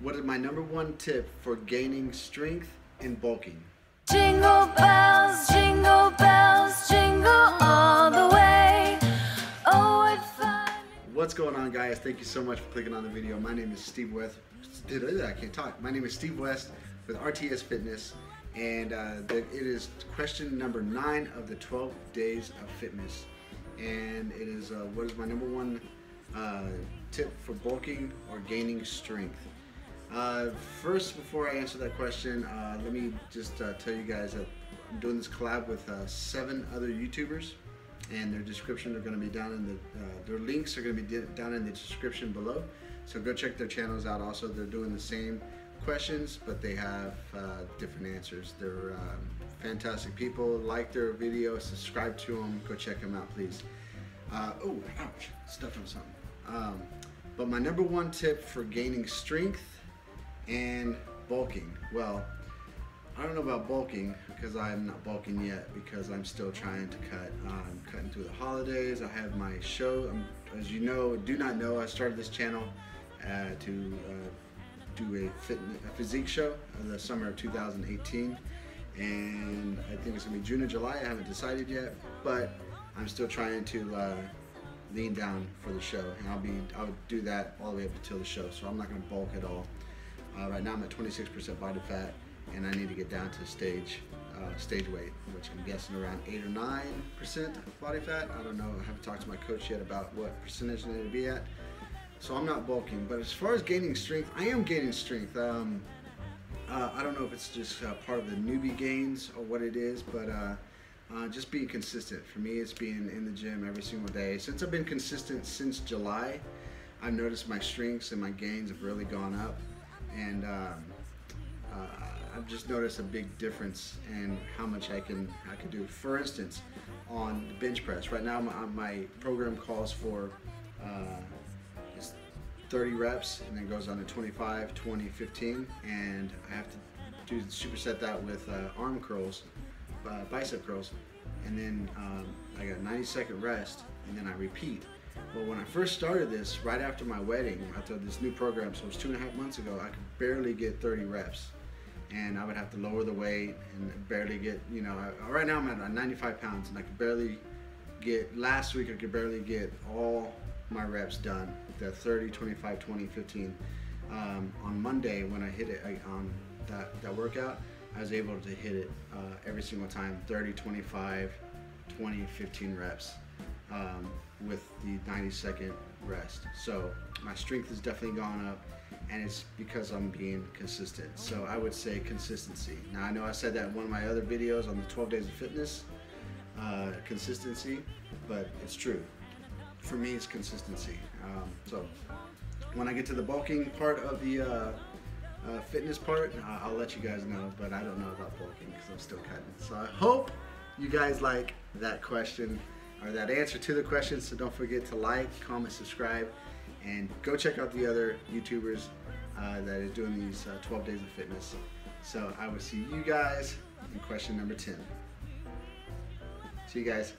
What is my number one tip for gaining strength and bulking? Jingle bells, jingle all the way. Oh, what fun. What's going on, guys? Thank you so much for clicking on the video. My name is Steve West. I can't talk. My name is Steve West with RTS Fitness, and it is question number 9 of the 12 days of fitness. And it is, what is my number one tip for bulking or gaining strength? First, before I answer that question, let me just tell you guys that I'm doing this collab with 7 other YouTubers, and their description are going to be down in the their links are going to be down in the description below. So go check their channels out. Also, they're doing the same questions, but they have different answers. They're fantastic people. Like their video, subscribe to them. Go check them out, please. Oh, ouch! Stepped on something. But my number one tip for gaining strength and bulking. Well, I don't know about bulking because I'm not bulking yet, because I'm still trying to cut. I'm cutting through the holidays. I have my show. As you know, I started this channel to do a physique show in the summer of 2018, and I think it's gonna be June or July. I haven't decided yet, but I'm still trying to lean down for the show, and I'll do that all the way up until the show. So I'm not gonna bulk at all. Right now I'm at 26% body fat, and I need to get down to stage weight, which I'm guessing around 8 or 9% body fat. I don't know. I haven't talked to my coach yet about what percentage I need to be at. So I'm not bulking. But as far as gaining strength, I am gaining strength. I don't know if it's just part of the newbie gains or what it is, but just being consistent. For me, it's being in the gym every single day. Since I've been consistent since July, I've noticed my strengths and my gains have really gone up. And I've just noticed a big difference in how much I can do. For instance, on the bench press, right now my program calls for 30 reps, and then goes on to 25, 20, 15, and I have to superset that with arm curls, bicep curls, and then I got a 90-second rest, and then I repeat. Well, when I first started this, right after my wedding, after this new program, so it was 2.5 months ago, I could barely get 30 reps. And I would have to lower the weight and barely get, you know, right now I'm at 95 pounds, and I could barely get, last week I could barely get all my reps done. The 30, 25, 20, 15. On Monday when I hit it on that workout, I was able to hit it every single time, 30, 25, 20, 15 reps. With the 90-second rest. So my strength has definitely gone up, and it's because I'm being consistent. So I would say consistency. Now, I know I said that in one of my other videos on the 12 days of fitness, consistency, but it's true. For me, it's consistency. So when I get to the bulking part of the fitness part, I'll let you guys know, but I don't know about bulking because I'm still cutting. So I hope you guys like that question, or that answer to the question. So don't forget to like, comment, subscribe, and go check out the other YouTubers that are doing these 12 days of fitness. So I will see you guys in question number 10. See you guys.